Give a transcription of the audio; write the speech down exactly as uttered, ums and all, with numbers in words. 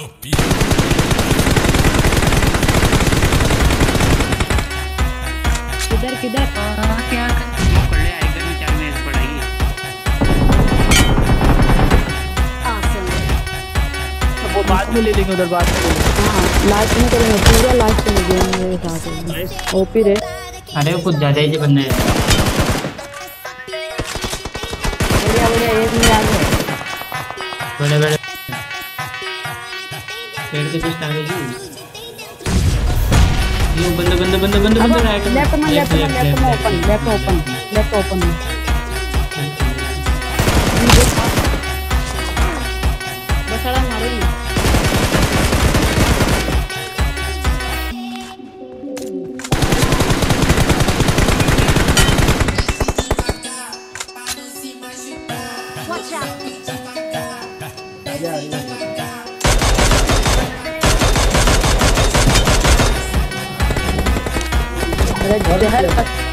किधर किधर और क्या बाद में ले लेंगे उधर बाद में। हाँ लास्ट में करेंगे पूरा लास्ट में गेम मेरे साथ ओपी रे। अरे कुछ ज्यादा ही बंदे हैं। बढ़िया बढ़िया एक में आ गए। बड़े बड़े पेड़ के पीछे आ गए जी। ये बंदे बंदे बंदे बंदे बंदे राइट में। लेफ्ट में लेफ्ट में लेफ्ट में open left open left open. बसाड़ा मारेंगे। What the hell?